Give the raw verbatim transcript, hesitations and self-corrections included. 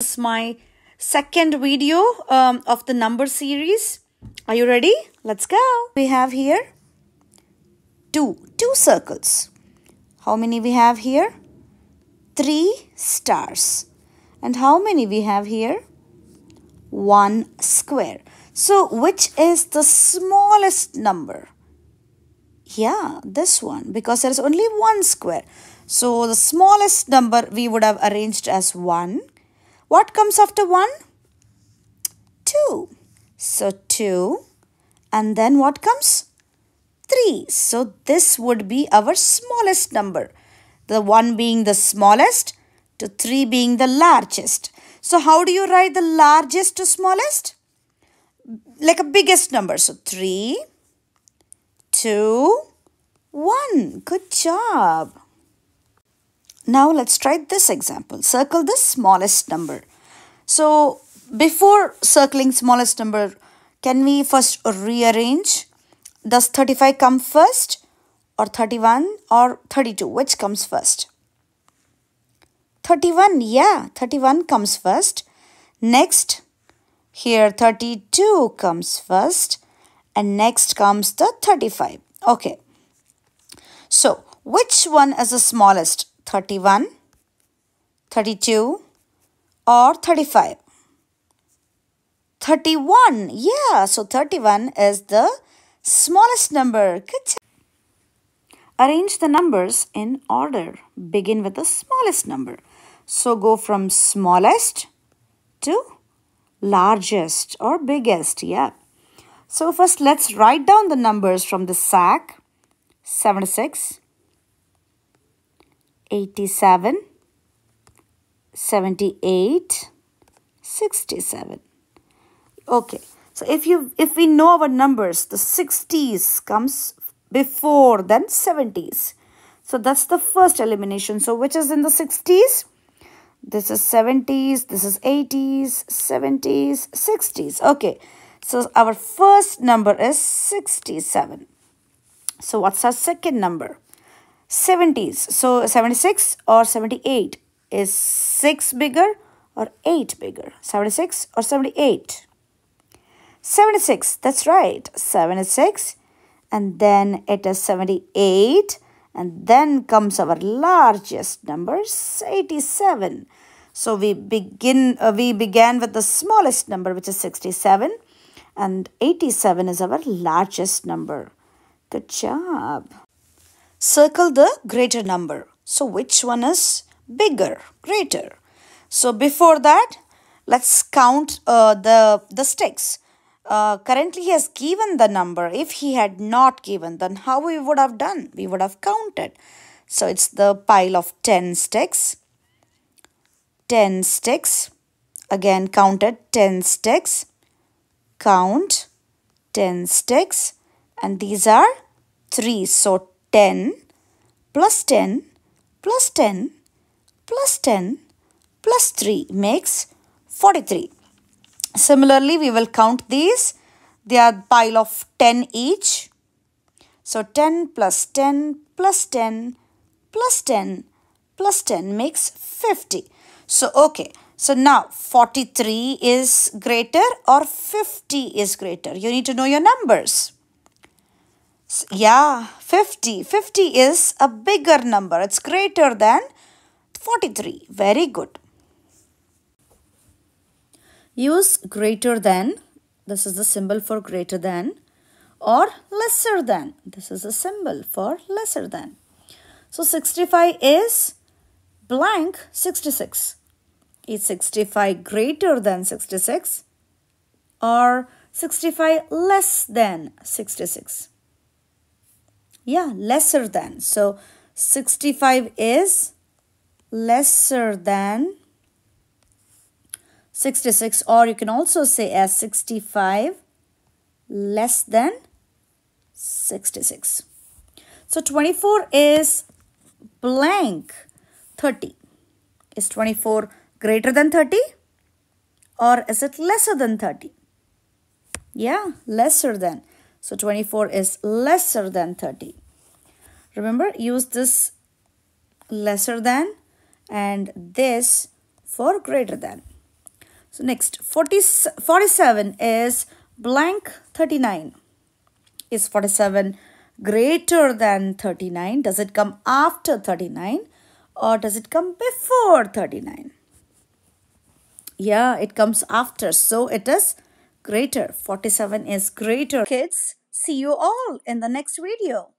This is my second video um, of the number series. Are you ready? Let's go. We have here two, two circles. How many we have here? Three stars. And how many we have here? One square. So which is the smallest number? Yeah, this one, because there is only one square. So the smallest number we would have arranged as one. What comes after one? two. So two. And then what comes? three. So this would be our smallest number. The one being the smallest to three being the largest. So how do you write the largest to smallest? Like a biggest number. So three, two, one. Good job. Now let's try this example. Circle the smallest number. So before circling smallest number, can we first rearrange? Does thirty-five come first, or thirty-one, or thirty-two? Which comes first? thirty-one, yeah, thirty-one comes first. Next, here thirty-two comes first. And next comes the thirty-five. Okay. So which one is the smallest? thirty-one, thirty-two, or thirty-five? thirty-one, yeah, so thirty-one is the smallest number. Good. Arrange the numbers in order. Begin with the smallest number. So go from smallest to largest or biggest, yeah. So first let's write down the numbers from the sack. seventy-six. eighty-seven, seventy-eight, sixty-seven. Okay, so if you if we know our numbers, the sixties comes before than seventies. So that's the first elimination. So which is in the sixties? This is seventies, this is eighties, seventies, sixties. Okay, so our first number is sixty-seven. So what's our second number? seventies. So seventy-six or seventy-eight, is six bigger or eight bigger? seventy-six or seventy-eight? seventy-six, that's right. seventy-six, and then it is seventy-eight, and then comes our largest number, eighty-seven. So we begin uh, we began with the smallest number, which is sixty-seven, and eighty-seven is our largest number. Good job. Circle the greater number. So which one is bigger, greater? So before that, let's count uh, the, the sticks. Uh, currently he has given the number. If he had not given, then how we would have done? We would have counted. So it's the pile of ten sticks. ten sticks. Again counted ten sticks. Count ten sticks. And these are three. So ten plus ten plus ten plus ten plus three makes forty-three. Similarly, we will count these. They are a pile of ten each. So ten plus ten plus ten plus ten plus ten makes fifty. So, okay. So now forty-three is greater or fifty is greater? You need to know your numbers. Yeah, fifty. fifty is a bigger number. It's greater than forty-three. Very good. Use greater than. This is the symbol for greater than. Or lesser than. This is the symbol for lesser than. So sixty-five is blank sixty-six. Is sixty-five greater than sixty-six? Or sixty-five less than sixty-six? Yeah, lesser than. So sixty-five is lesser than sixty-six, or you can also say as sixty-five less than sixty-six. So twenty-four is blank thirty. Is twenty-four greater than thirty, or is it lesser than thirty? Yeah, lesser than. So twenty-four is lesser than thirty. Remember, use this lesser than and this for greater than. So next, forty, forty-seven is blank thirty-nine. Is forty-seven greater than thirty-nine? Does it come after thirty-nine or does it come before thirty-nine? Yeah, it comes after. So it is greater. forty-seven is greater. Kids, see you all in the next video.